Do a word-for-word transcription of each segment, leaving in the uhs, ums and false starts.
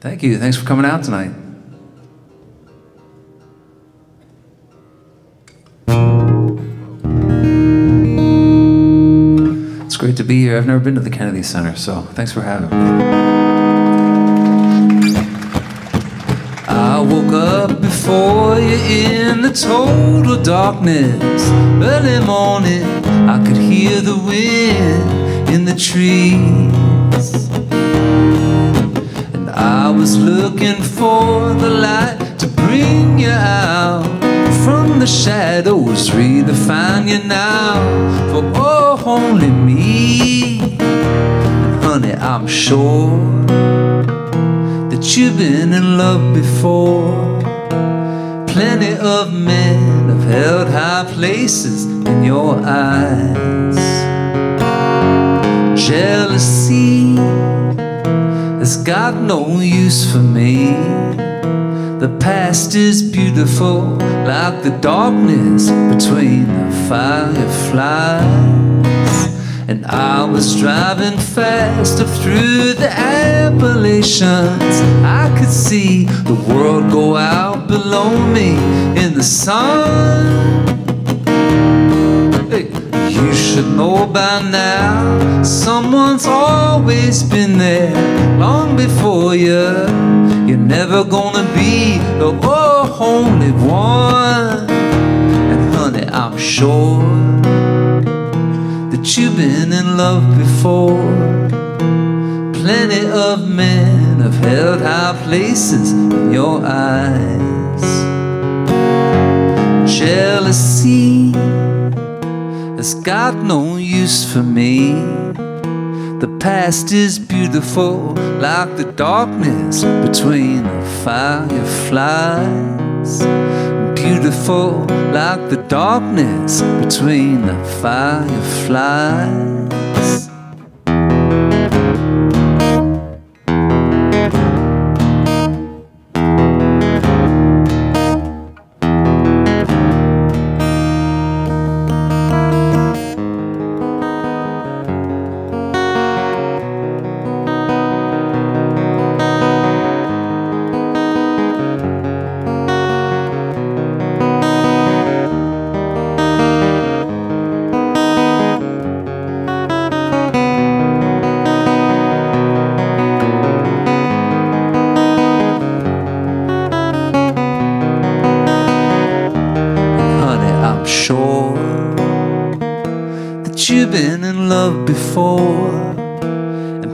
Thank you. Thanks for coming out tonight. It's great to be here. I've never been to the Kennedy Center, so thanks for having me. I woke up before you in the total darkness. Early morning, I could hear the wind in the trees. I was looking for the light to bring you out from the shadows, redefine you now, for oh, only me. And honey, I'm sure that you've been in love before. Plenty of men have held high places in your eyes. Jealousy has got no use for me. The past is beautiful, like the darkness between the fireflies. And I was driving fast up through the Appalachians. I could see the world go out below me in the sun. You should know by now, someone's always been there long before you. You're never gonna be the only one. And honey, I'm sure that you've been in love before. Plenty of men have held high places in your eyes. Jealousy has got no use for me. The past is beautiful, like the darkness between the fireflies. Beautiful, like the darkness between the fireflies.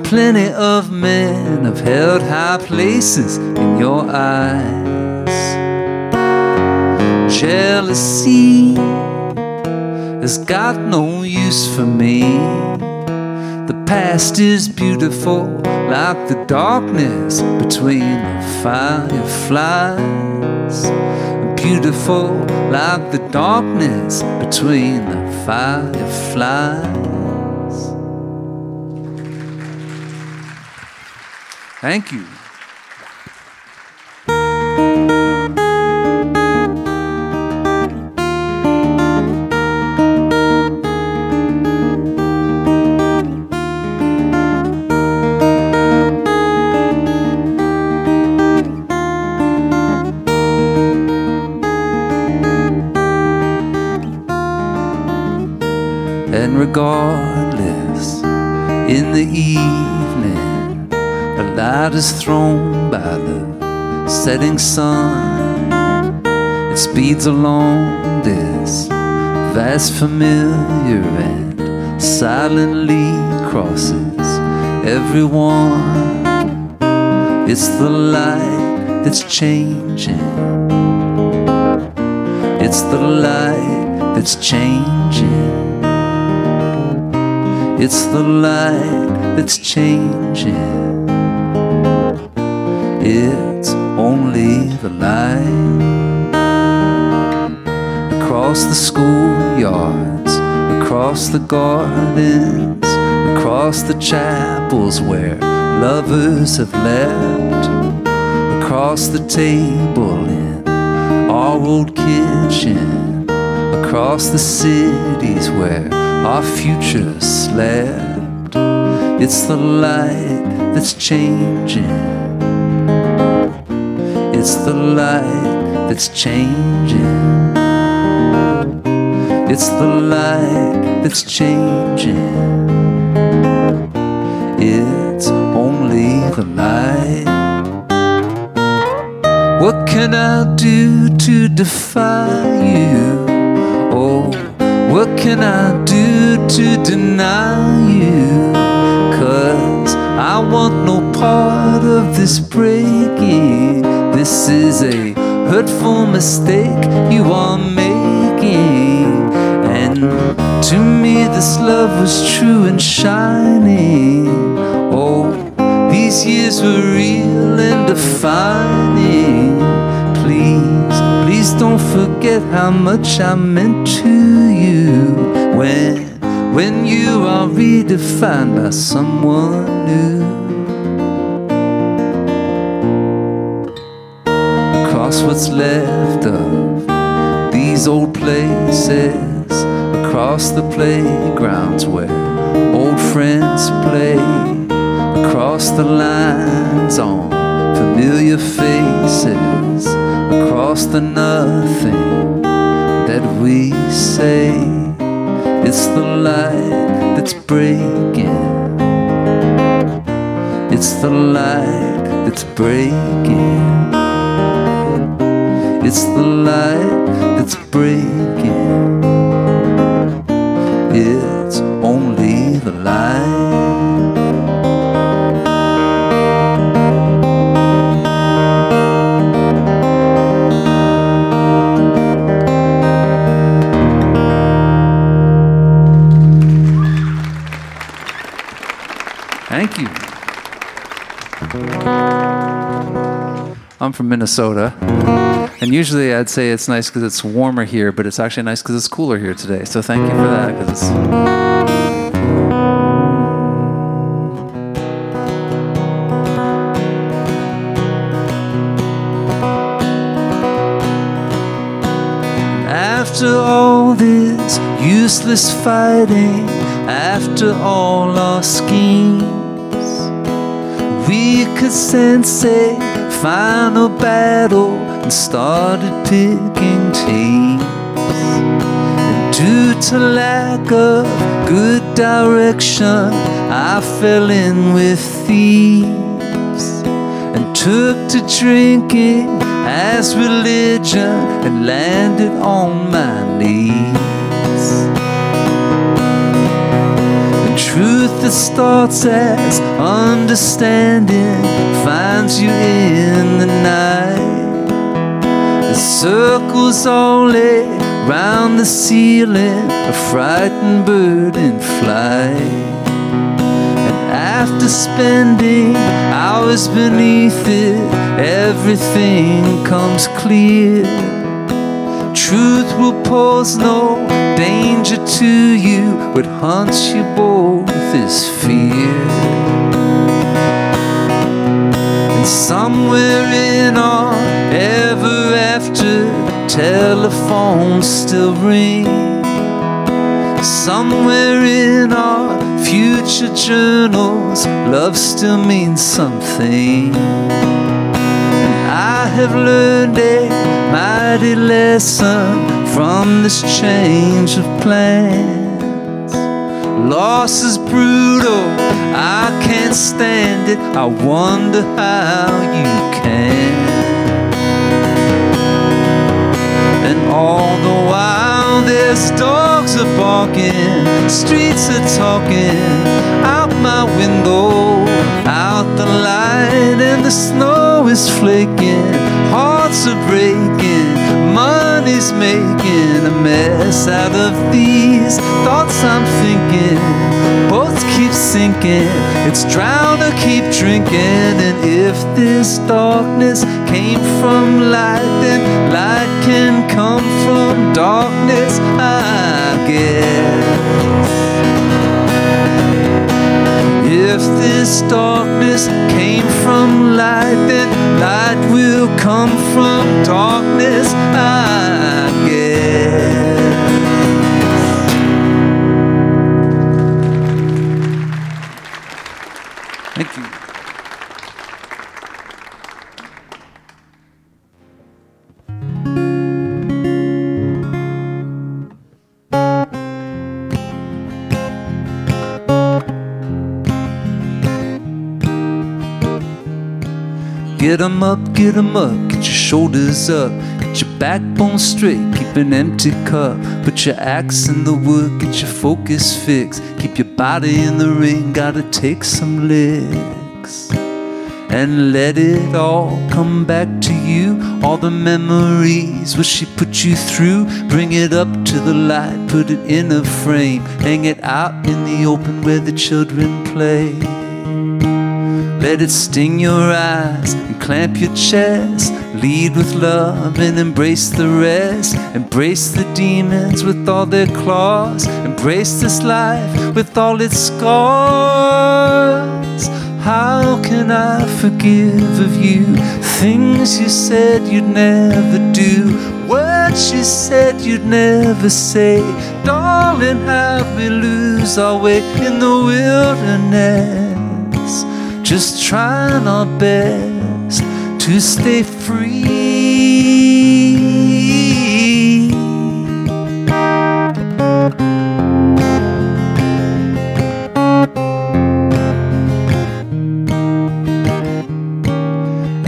Plenty of men have held high places in your eyes. Jealousy has got no use for me. The past is beautiful, like the darkness between the fireflies. Beautiful, like the darkness between the fireflies. Thank you. And regardless, in the evening, a light is thrown by the setting sun. It speeds along this vast familiar and silently crosses everyone. It's the light that's changing. It's the light that's changing. It's the light that's changing. It's only the light. Across the schoolyards, across the gardens, across the chapels where lovers have left, across the table in our old kitchen, across the cities where our future slept. It's the light that's changing. it's the light that's changing. It's the light that's changing. It's only the light. What can I do to defy you? Oh, what can I do to deny you? 'Cause I want no part of this breaking. This is a hurtful mistake you are making. And to me this love was true and shining. Oh, these years were real and defining. Please, please don't forget how much I meant to you. When, when you are redefined by someone new. Across what's left of these old places, across the playgrounds where old friends play, across the lines on familiar faces, across the nothing that we say. It's the light that's breaking. It's the light that's breaking. It's the light that's breaking. It's only the light. Thank you. I'm from Minnesota. And usually I'd say it's nice because it's warmer here, but it's actually nice because it's cooler here today. So thank you for that. 'Cause it's... After all this useless fighting, after all our schemes, we could sense a final battle and started picking teams. And due to lack of good direction, I fell in with thieves and took to drinking as religion and landed on my knees. The truth that starts as understanding finds you in the night. Circles only round the ceiling, a frightened bird in flight. And after spending hours beneath it, everything comes clear. Truth will pose no danger to you. What haunts you both is fear. Somewhere in our ever after, telephones still ring. Somewhere in our future journals, love still means something. And I have learned a mighty lesson from this change of plans. Loss is brutal, I can't stand it, I wonder how you can. And all the while there's dogs are barking, streets are talking, out my window, out the light, and the snow is flaking, hearts are breaking, money's making a mess out of these thoughts I'm thinking. Boats keep sinking, it's drown or keep drinking. And if this darkness came from light, then light can come from darkness, I guess. If this darkness came from light, then light will come from darkness, I guess. Thank you. Get 'em up, get 'em up, get your shoulders up, get your backbone straight, keep an empty cup. Put your axe in the wood, get your focus fixed, keep your body in the ring, gotta take some licks. And let it all come back to you, all the memories, what she put you through. Bring it up to the light, put it in a frame, hang it out in the open where the children play. Let it sting your eyes and clamp your chest. Lead with love and embrace the rest. Embrace the demons with all their claws. Embrace this life with all its scars. How can I forgive of you? Things you said you'd never do. Words you said you'd never say. Darling, how we lose our way in the wilderness. Just trying our best to stay free. In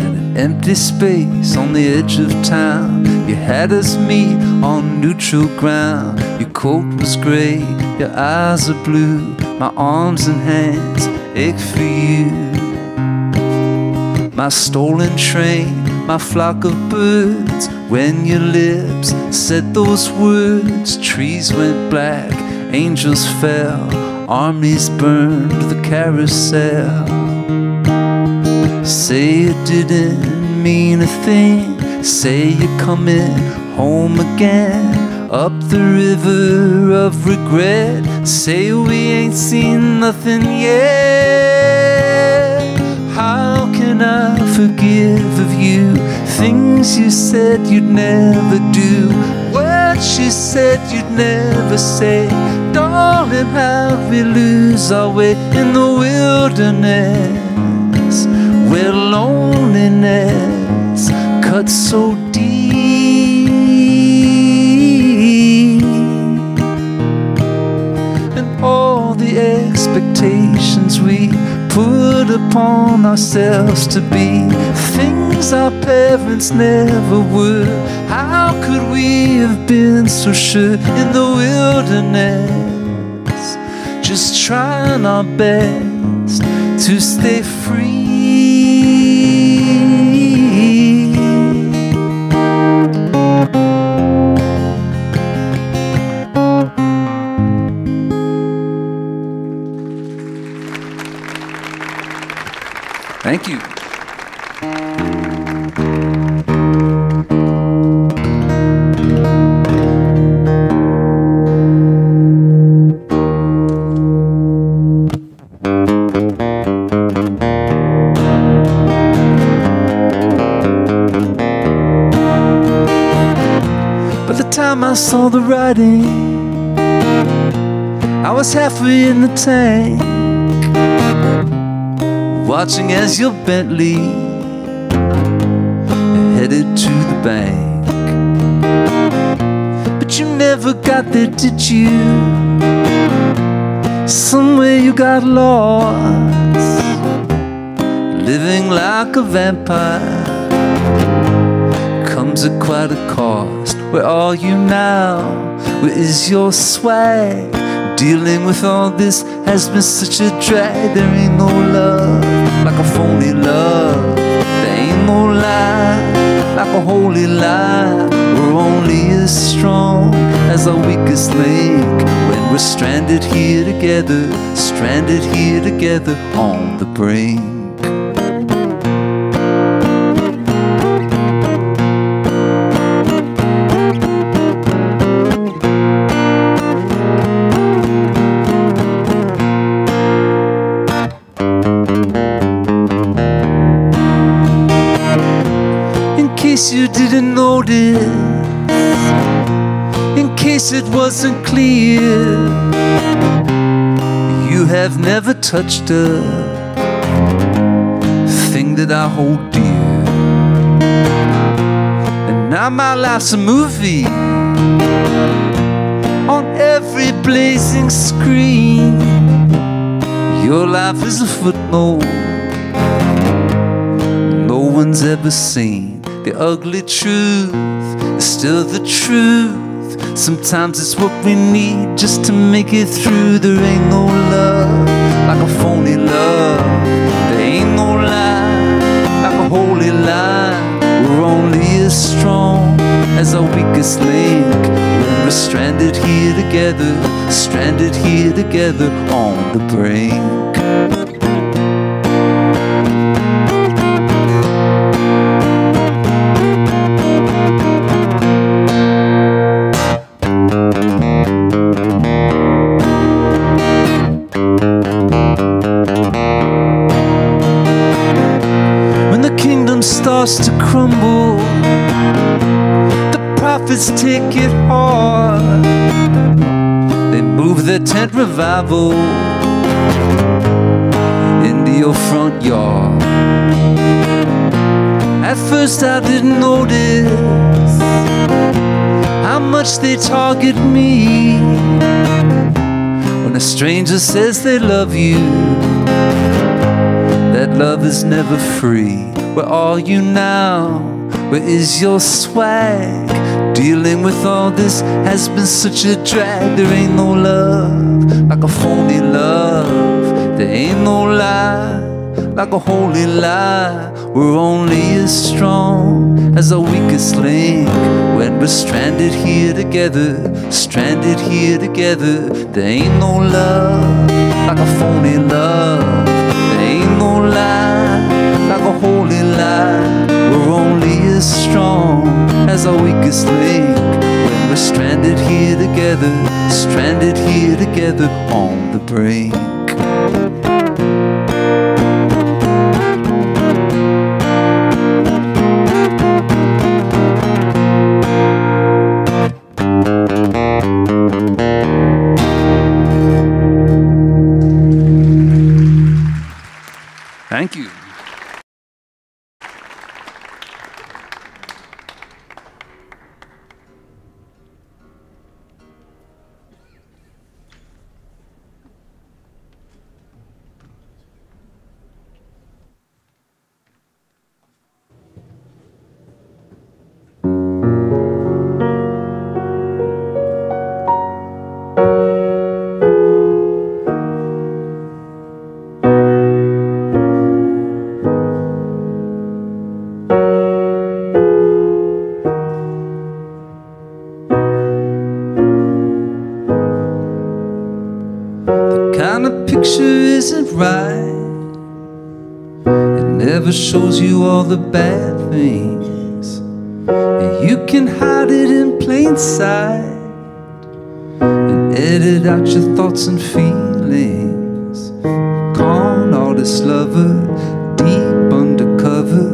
an empty space on the edge of town, you had us meet on neutral ground. Your coat was gray, your eyes are blue, my arms and hands ache for you. My stolen train, my flock of birds. When your lips said those words, trees went black, angels fell, armies burned the carousel. Say it didn't mean a thing. Say you're coming home again, up the river of regret. Say we ain't seen nothing yet. How can I forgive of you? Things you said you'd never do. Words you said you'd never say. Darling, how'd we lose our way in the wilderness, where loneliness cuts so deep, and all the expectations we put upon ourselves to be, things our parents never would. How could we have been so sure in the wilderness? Just trying our best to stay free. Thank you. By the time I saw the writing, I was halfway in the tank. Watching as your Bentley headed to the bank. But you never got there, did you? Somewhere you got lost, living like a vampire. Comes at quite a cost. Where are you now? Where is your swag? Dealing with all this has been such a drag. There ain't no love like a phony love. There ain't no lie like a holy lie. We're only as strong as our weakest link. When we're stranded here together, stranded here together on the brink. In case it wasn't clear, you have never touched a thing that I hold dear. And now my life's a movie on every blazing screen. Your life is a footnote, no one one's ever seen. The ugly truth is still the truth. Sometimes it's what we need just to make it through. There ain't no love like a phony love. There ain't no lie like a holy lie. We're only as strong as our weakest link. We're stranded here together, stranded here together on the brink. To crumble, the prophets take it hard. They move their tent revival into your front yard. At first I didn't notice how much they target me. When a stranger says they love you, that love is never free. Where are you now? Where is your swag? Dealing with all this has been such a drag. There ain't no love like a phony love. There ain't no lie like a holy lie. We're only as strong as our weakest link. When we're stranded here together, stranded here together. There ain't no love like a phony love. There ain't no lie like a holy lie. We're only as strong as our weakest link. When we're stranded here together, stranded here together on the brink. Thank you. Shows you all the bad things, and you can hide it in plain sight and edit out your thoughts and feelings. Con artist lover, deep undercover,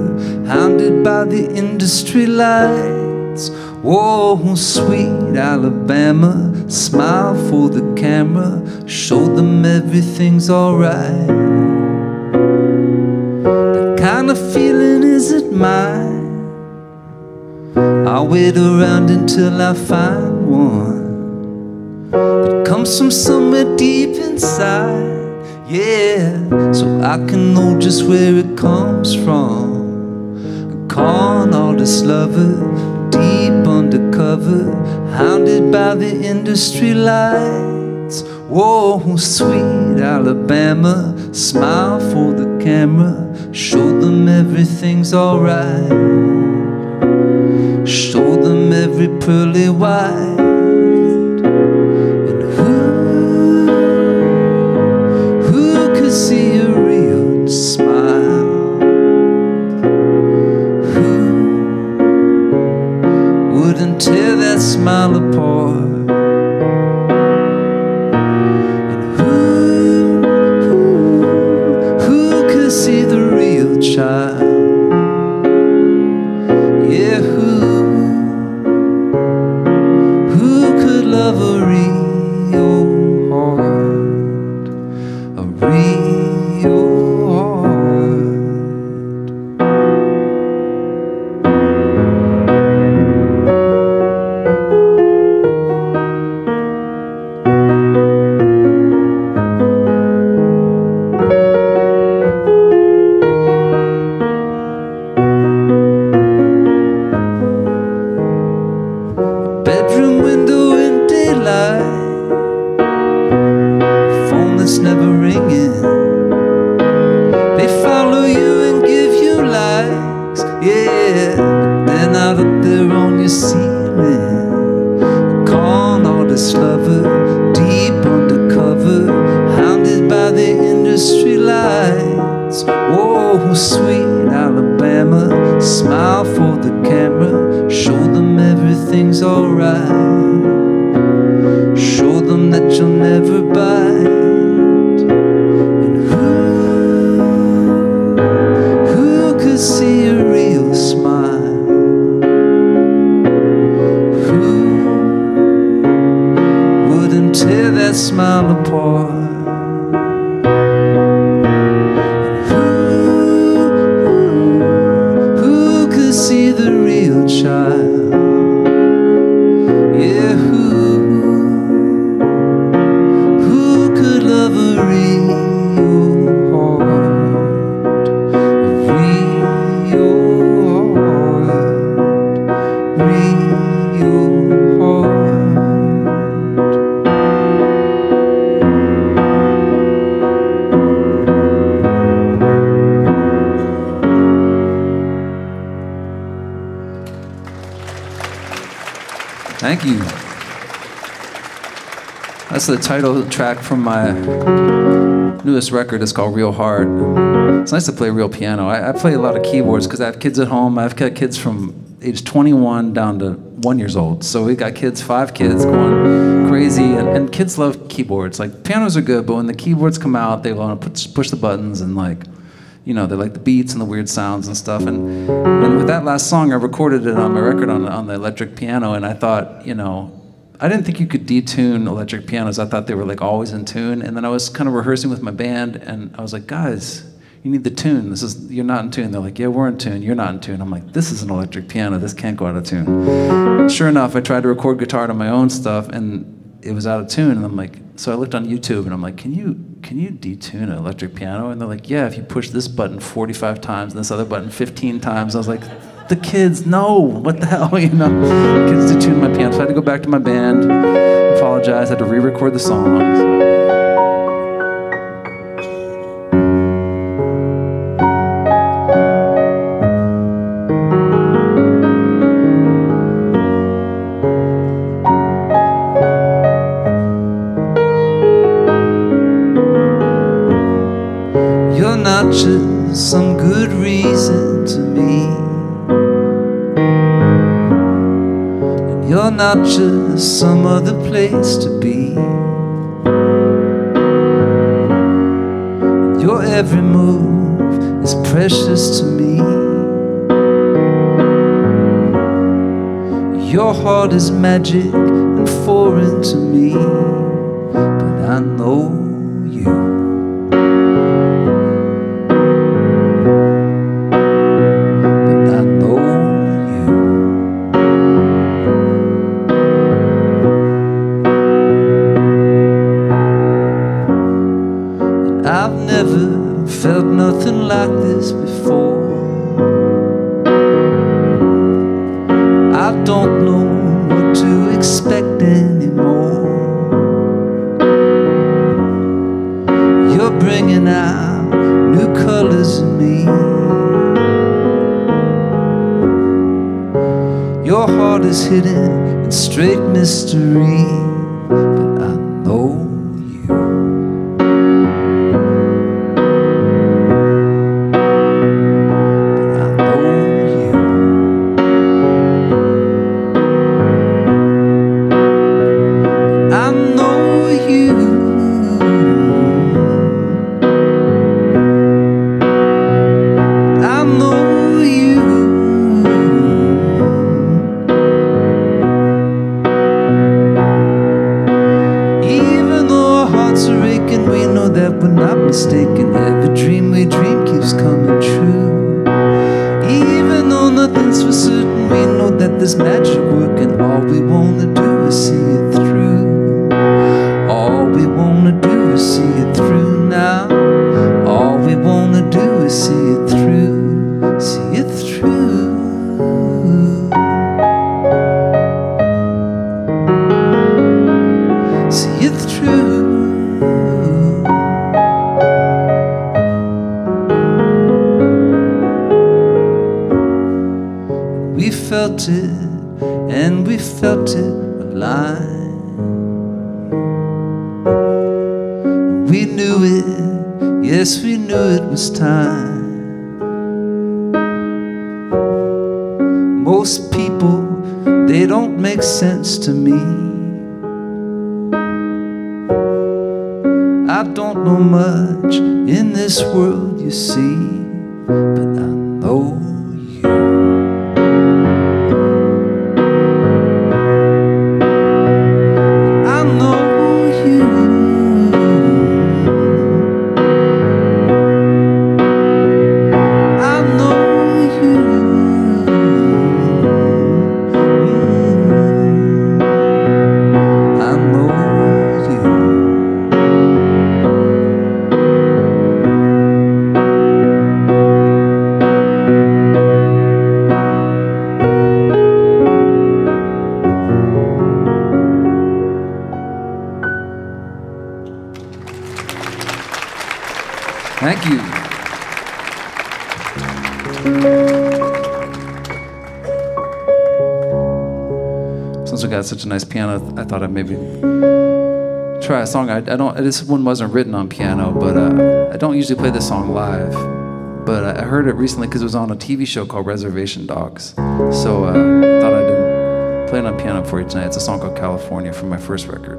hounded by the industry lights. Whoa, sweet Alabama, smile for the camera, show them everything's alright. The feeling isn't mine. I'll wait around until I find one that comes from somewhere deep inside. Yeah, so I can know just where it comes from. A con artist lover, deep undercover, hounded by the industry lights. Whoa, sweet Alabama, smile for the camera, show them everything's alright. Show them every pearly white. And who, who could see a real smile? Who wouldn't tear that smile apart? Child, yeah, who, who could love a real heart, a real heart? sweet Alabama. Smile for the camera, show them everything's alright. Show them that you'll never bite. See a real smile. Who wouldn't tear that smile apart? Who, who could see the real child? Yeah, who, who could love a real? Thank you. That's the title track from my newest record. It's called Real Heart. It's nice to play real piano. I, I play a lot of keyboards because I have kids at home. I've got kids from age twenty-one down to one years old. So we've got kids, five kids going crazy. And, and kids love keyboards. Like, pianos are good, but when the keyboards come out, they want to push, push the buttons and, like, you know, they like the beats and the weird sounds and stuff. And, and with that last song, I recorded it on my record on, on the electric piano, and I thought, you know, I didn't think you could detune electric pianos. I thought they were, like, always in tune. And then I was kind of rehearsing with my band, and I was like, guys, you need the tune. This is, you're not in tune. They're like, yeah, we're in tune. You're not in tune. I'm like, this is an electric piano. This can't go out of tune. And sure enough, I tried to record guitar to my own stuff, and it was out of tune, and I'm like, so I looked on YouTube, and I'm like, can you can you detune an electric piano? And they're like, yeah, if you push this button forty-five times and this other button fifteen times. I was like, the kids, no, what the hell, you know? The kids detuned my piano, so I had to go back to my band, apologize, I had to re-record the songs. Some good reason to me, and you're not just some other place to be. And your every move is precious to me. Your heart is magic and foreign to me, but I know you. We knew it, yes, we knew it was time. most people, they don't make sense to me. I don't know much in this world, you see, but I know you. I know you. I know you. Mm-hmm. I know Thank you. Since I got such a nice piano, I thought I'd maybe try a song. I, I don't. This one wasn't written on piano, but uh, I don't usually play this song live. But I heard it recently because it was on a T V show called Reservation Dogs. So uh, I thought I'd play it on piano for you tonight. It's a song called California from my first record.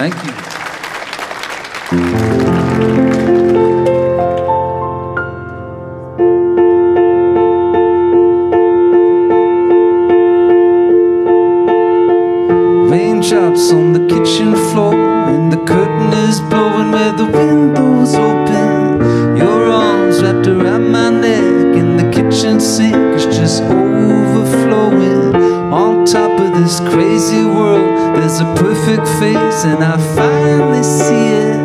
Thank you. cups on the kitchen floor, and the curtain is blowing where the windows open. Your arms wrapped around my neck, and the kitchen sink is just overflowing. On top of this crazy world, there's a perfect face, and I finally see it.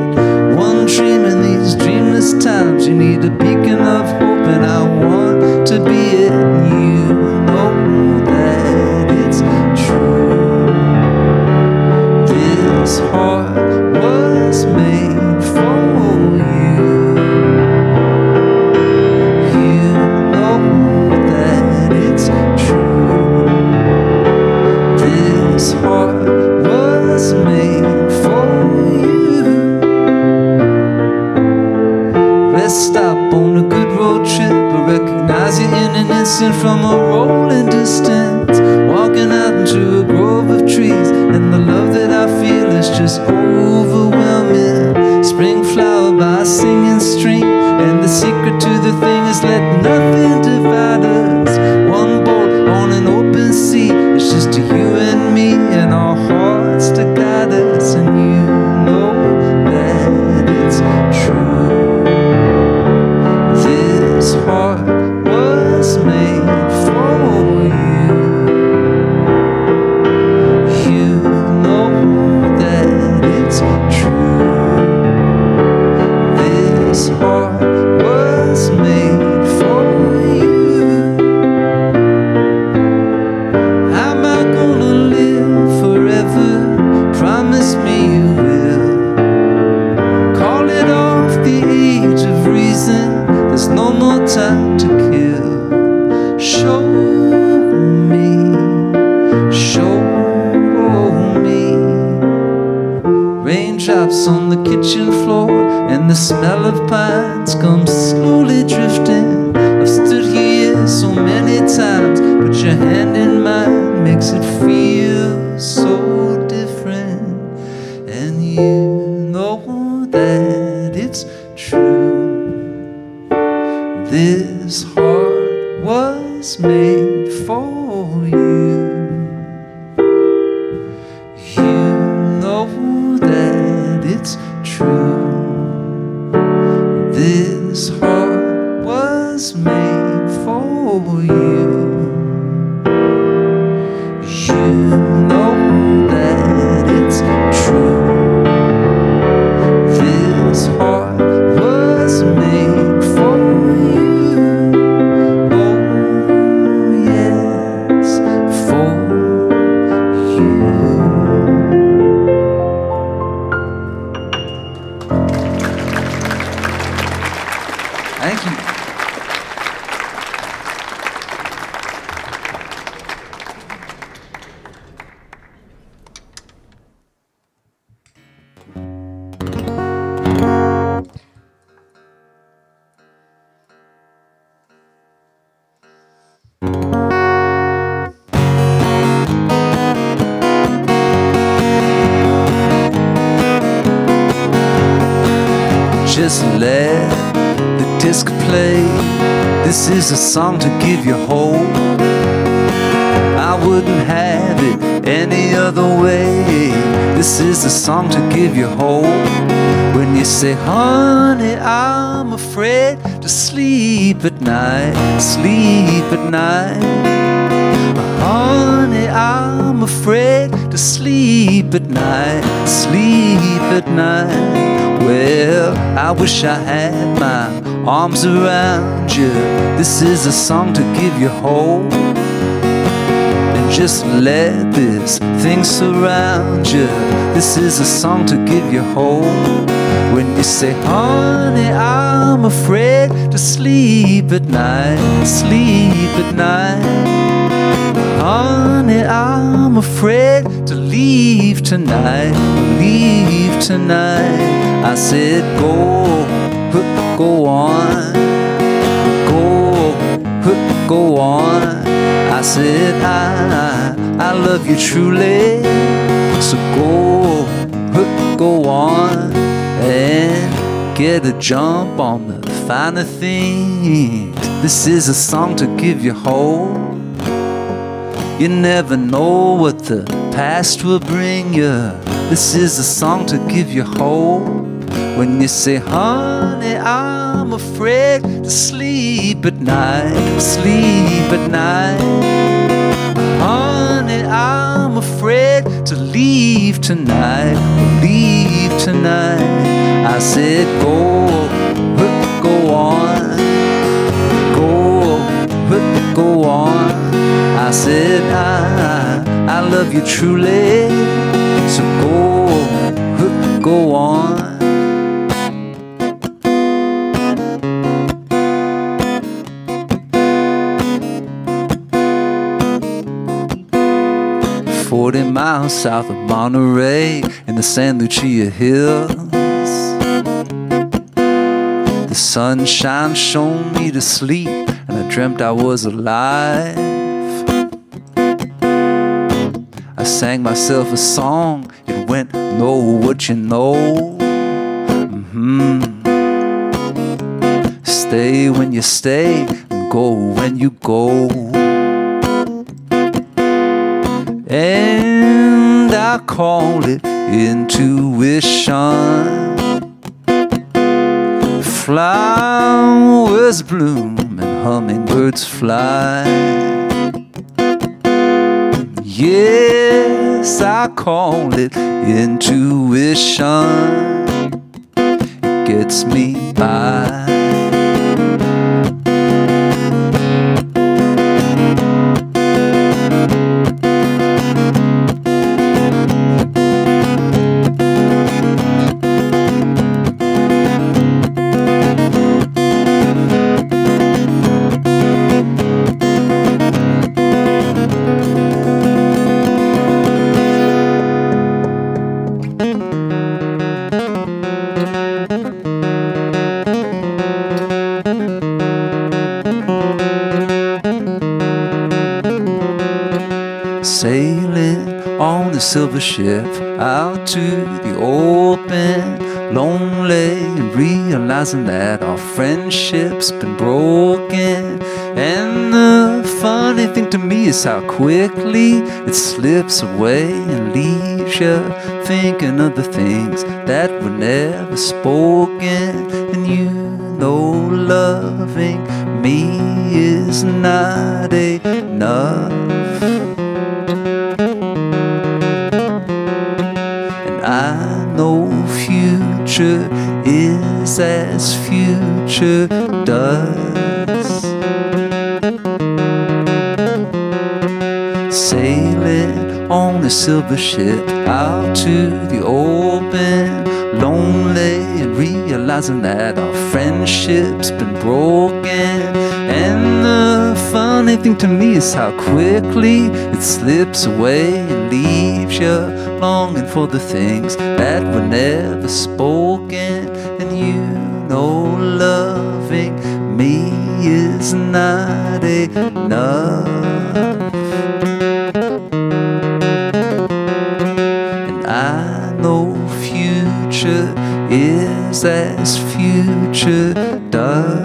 One dream in these dreamless times, you need a beacon of hope, and I want to be it. And you know that it's true. This heart was made for you. From a rolling distance, walking out into a grove of trees, and the love that I feel is just overwhelming. Spring flower by a singing stream, and the secret to the thing is let nothing divide us. One boat on an open sea, it's just you and me, and our hearts to guide us. And you know that it's true. This heart made for you. You know that it's true. This heart was made for you. Am I gonna live forever? Promise me you will. Call it off the age of reason. There's no more time to kill. Show me, show me. Raindrops on the kitchen floor, and the smell of pines comes slowly drifting. I've stood here so many times, but your hand in mine makes it feel so different. And you know that it's true. This heart was made for you. You know that it's true. This heart was made for you. You know that it's true. This heart was made for you. Just let the disc play. This is a song to give you hope. I wouldn't have it any other way. This is a song to give you hope. When you say, honey, I'm afraid to sleep at night, sleep at night. Honey, I'm afraid to sleep at night, sleep at night. Well, I wish I had my arms around you. This is a song to give you hope. And just let this thing surround you. This is a song to give you hope. When you say, honey, I'm afraid to sleep at night, sleep at night. Honey, I'm afraid to leave tonight, leave tonight. I said, go, go on, go, go on. I said, I, I love you truly. So go, go on, and get a jump on the finer things. This is a song to give you hope. You never know what the past will bring you. This is a song to give you hope. When you say, honey, I'm afraid to sleep at night, sleep at night. Honey, I'm afraid to leave tonight, leave tonight. I said, go, go on, go, go on. I said, I, I love you truly, so go, go on. Forty miles south of Monterey in the San Lucia hills, the sunshine shone me to sleep and I dreamt I was alive. I sang myself a song, it went, know what you know. Mm-hmm. Stay when you stay, and go when you go. And I call it intuition. Flowers bloom and hummingbirds fly. Yes, I call it intuition. It gets me by. Silver ship out to the open, lonely, realizing that our friendship's been broken. And the funny thing to me is how quickly it slips away and leaves you thinking of the things that were never spoken. And you know loving me is not enough. Is as future does. Sailing on a silver ship out to the open, lonely, and realizing that our friendship's been broken. And the funny thing to me is how quickly it slips away and leaves you longing for the things that were never spoken. And you know loving me is not enough. And I know future is as future does.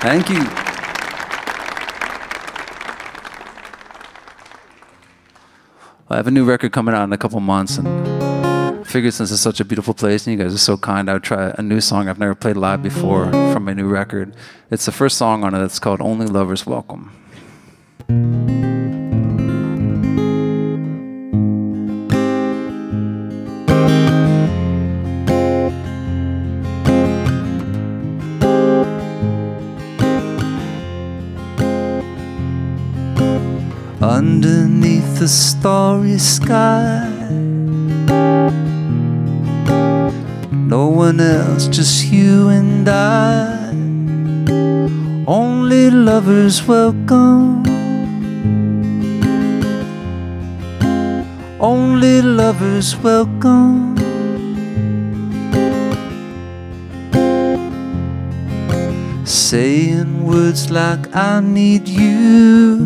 Thank you. I have a new record coming out in a couple months, and I figured since it's such a beautiful place and you guys are so kind, I would try a new song I've never played live before from my new record. It's the first song on it that's called Only Lovers Welcome. Underneath the starry sky, no one else, just you and I. Only lovers welcome. Only lovers welcome. saying words like I need you,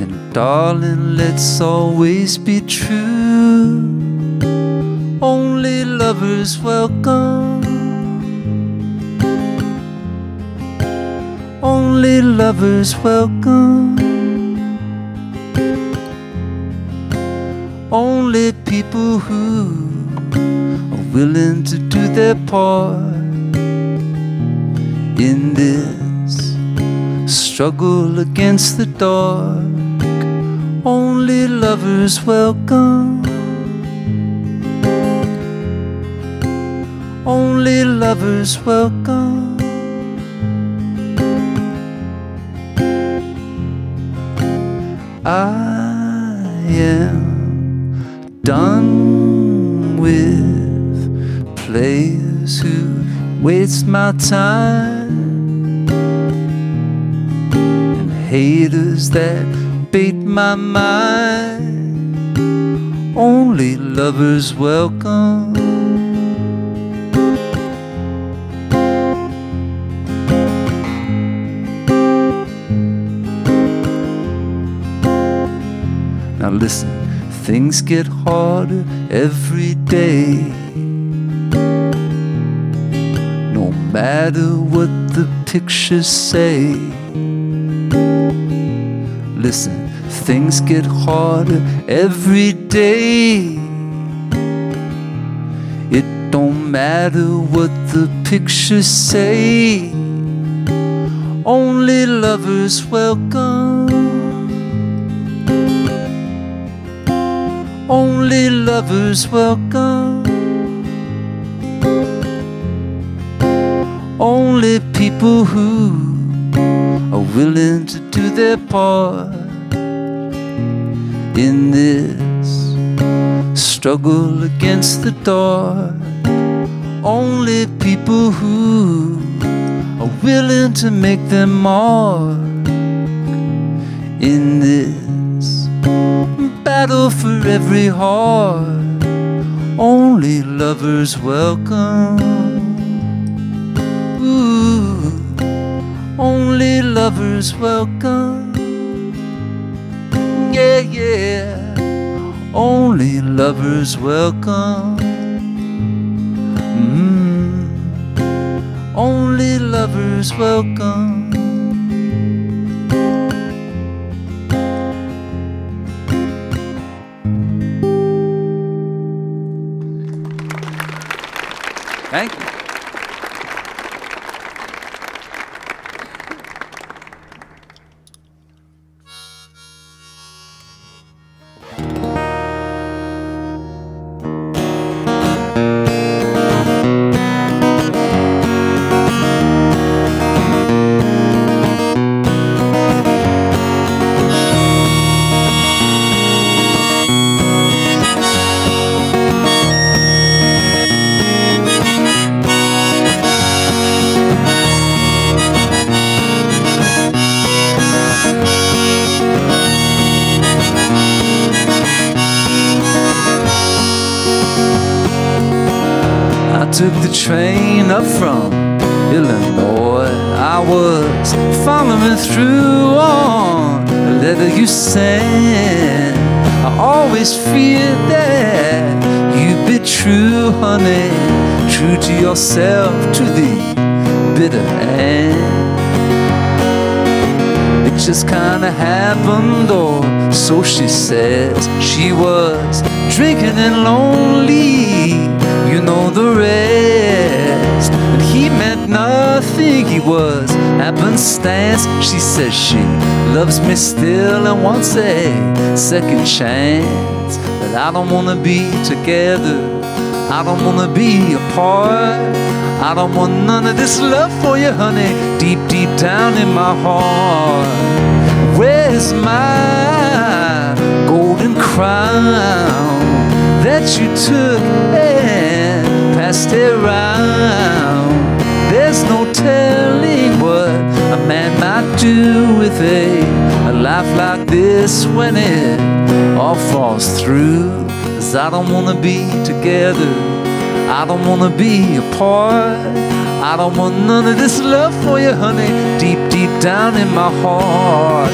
and darling, let's always be true. Only lovers welcome, only lovers welcome, only people who are willing to do their part in this struggle against the dark. Only lovers welcome, only lovers welcome. I am done with players who waste my time and haters that bait my mind. Only lovers welcome, listen. Things get harder every day, no matter what the pictures say. Listen, things get harder every day, it don't matter what the pictures say. Only lovers welcome, only lovers welcome, only people who are willing to do their part in this struggle against the dark. Only people who are willing to make their mark in this battle for every heart. Only lovers welcome. Ooh, only lovers welcome. Yeah, yeah. Only lovers welcome. Mm. Only lovers welcome. Thank you. Train up from Illinois, I was following through on the letter you sent. I always feared that you'd be true, honey, true to yourself, to the bitter end. It just kinda happened, or so she says. She was drinking and lonely, you know the rest. And he meant nothing, he was happenstance. She says she loves me still and wants a second chance, but I don't wanna be together, I don't wanna be apart, I don't want none of this love for you, honey, deep, deep down in my heart. Where's my golden crown that you took and passed it around? There's no telling what a man might do with a, a life like this when it all falls through. 'Cause I don't wanna be together, I don't wanna be apart, I don't want none of this love for you, honey, deep, deep down in my heart.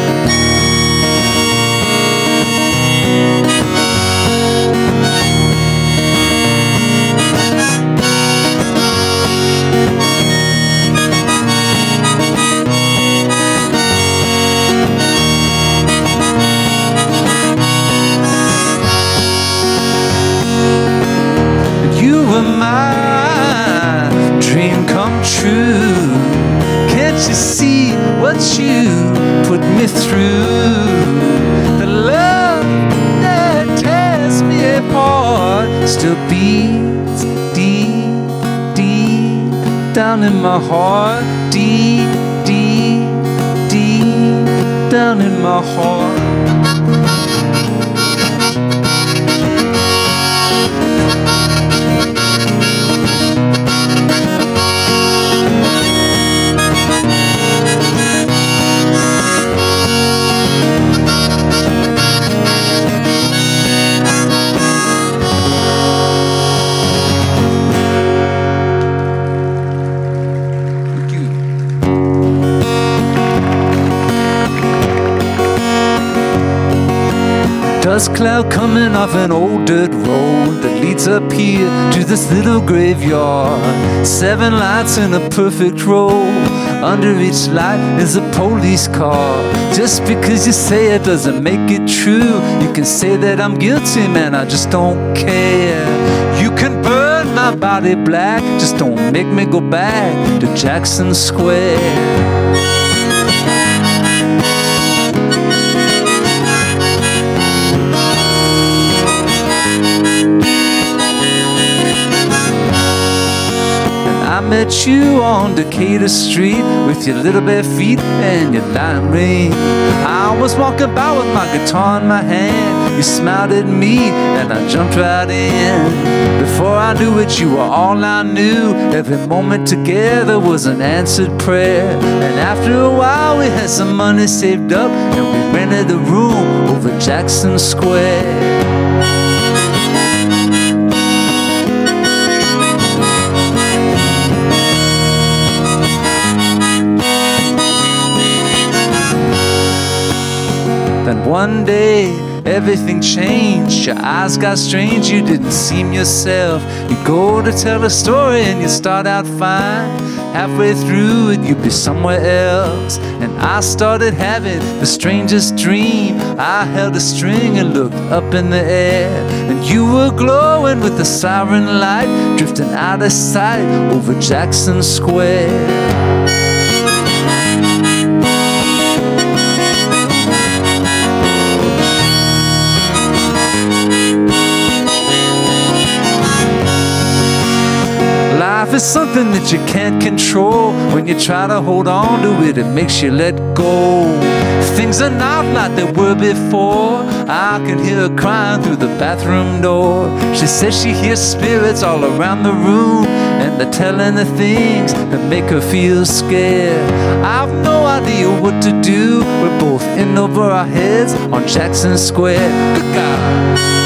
In my heart, deep, deep, deep down in my heart. Dust cloud coming off an old dirt road that leads up here to this little graveyard. Seven lights in a perfect row. Under each light is a police car. Just because you say it doesn't make it true. You can say that I'm guilty, man, I just don't care. You can burn my body black, just don't make me go back to Jackson Square. I met you on Decatur Street with your little bare feet and your diamond ring. I was walking by with my guitar in my hand. You smiled at me and I jumped right in. Before I knew it, you were all I knew. Every moment together was an answered prayer. And after a while, we had some money saved up and we rented a room over Jackson Square. Then one day, everything changed. Your eyes got strange, you didn't seem yourself. You go to tell a story and you start out fine. Halfway through it, you'd be somewhere else. And I started having the strangest dream. I held a string and looked up in the air. And you were glowing with the siren light, drifting out of sight over Jackson Square. It's something that you can't control. When you try to hold on to it, it makes you let go. Things are not like they were before. I can hear her crying through the bathroom door. She says she hears spirits all around the room, and they're telling her things that make her feel scared. I've no idea what to do. We're both in over our heads on Jackson Square. Good God.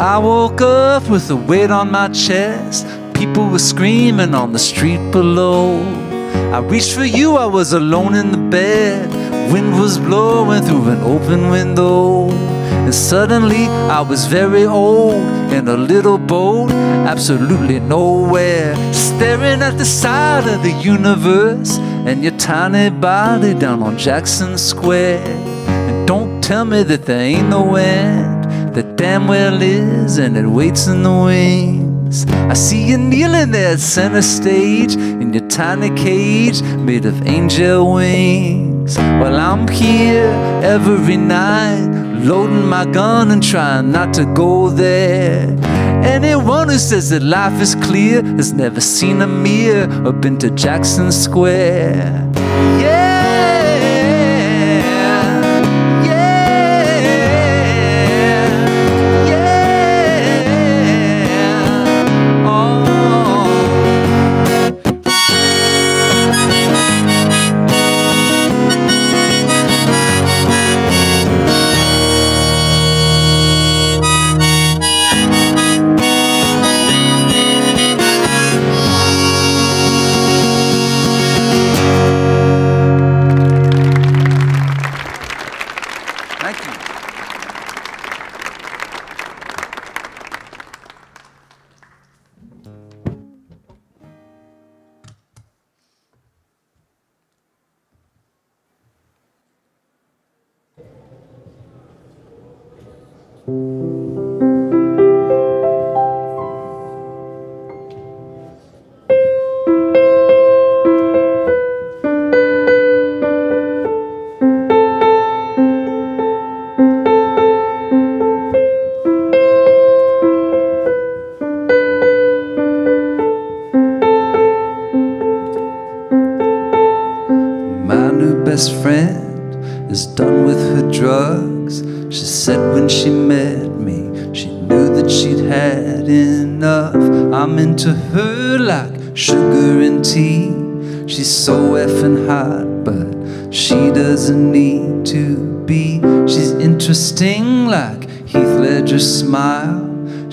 I woke up with a weight on my chest. People were screaming on the street below. I reached for you, I was alone in the bed. Wind was blowing through an open window. And suddenly I was very old, in a little boat, absolutely nowhere, staring at the side of the universe and your tiny body down on Jackson Square. And don't tell me that there ain't no end. That damn well is, and it waits in the wings. I see you kneeling there at center stage, in your tiny cage made of angel wings. Well, I'm here every night, loading my gun and trying not to go there. Anyone who says that life is clear has never seen a mirror or been to Jackson Square.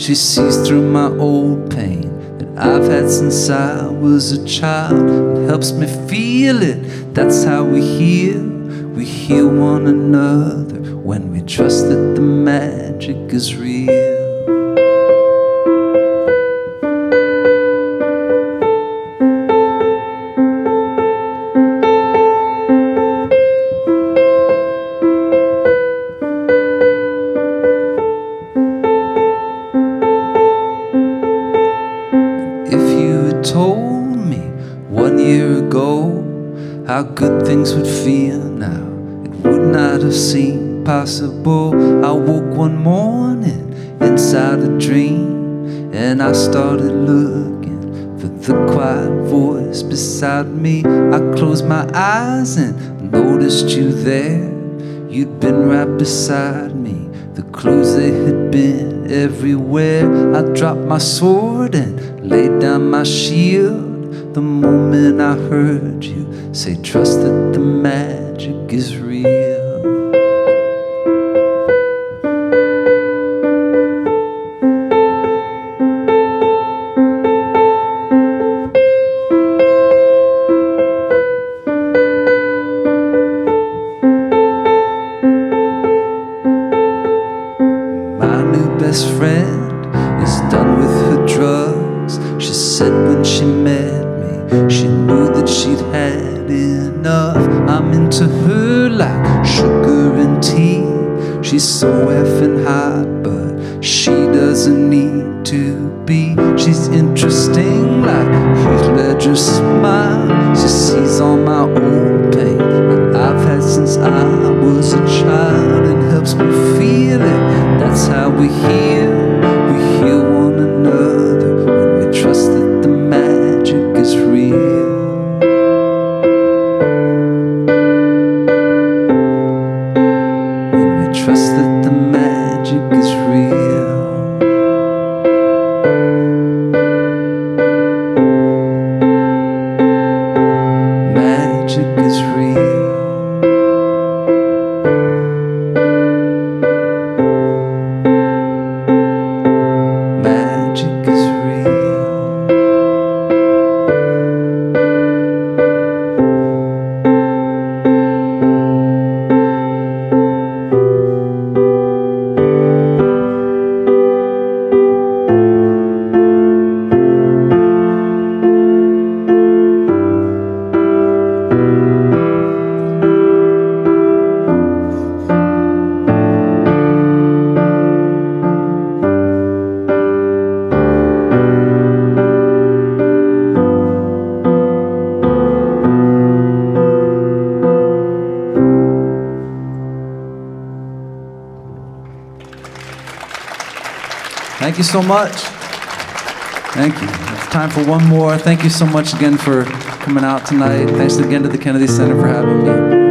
She sees through my old pain that I've had since I was a child. It helps me feel it. That's how we heal. We heal one another when we trust that the magic is real. Possible. I woke one morning inside a dream, and I started looking for the quiet voice beside me. I closed my eyes and noticed you there. You'd been right beside me. The clothes, they had been everywhere. I dropped my sword and laid down my shield the moment I heard you say, trust that the magic is real. Thank you so much. Thank you. It's time for one more. Thank you so much again for coming out tonight. Thanks again to the Kennedy Center for having me.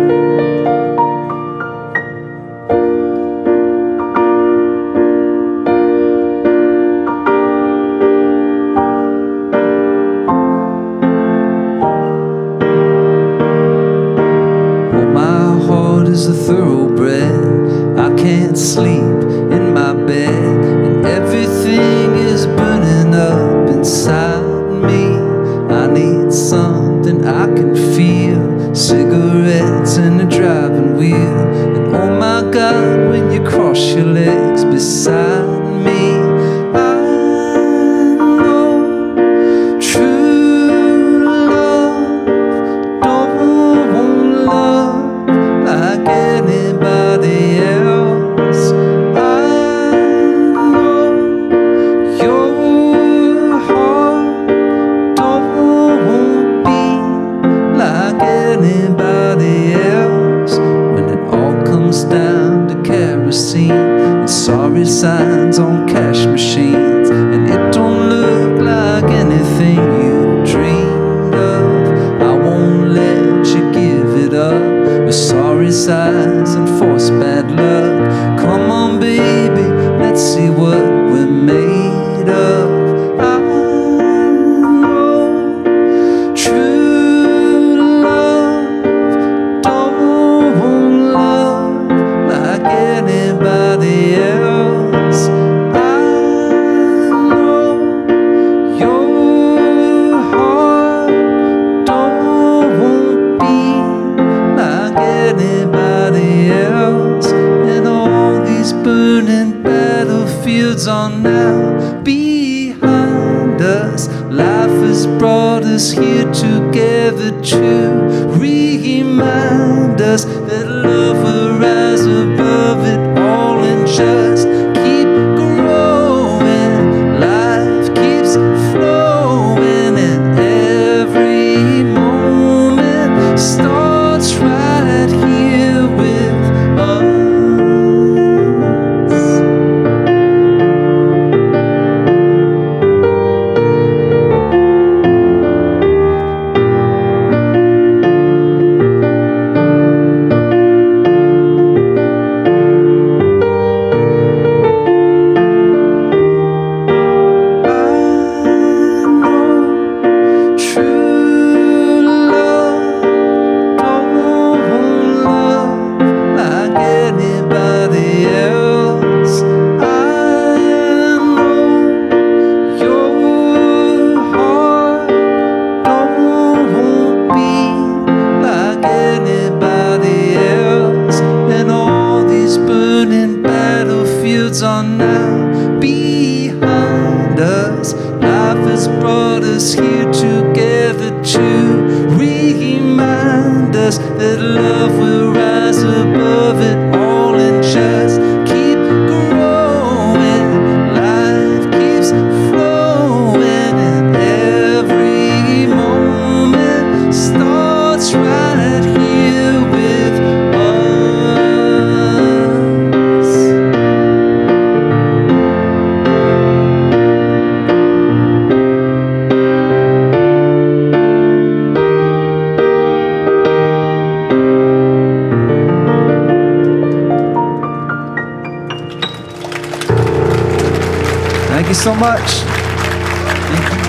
Thank you so much. Thank you.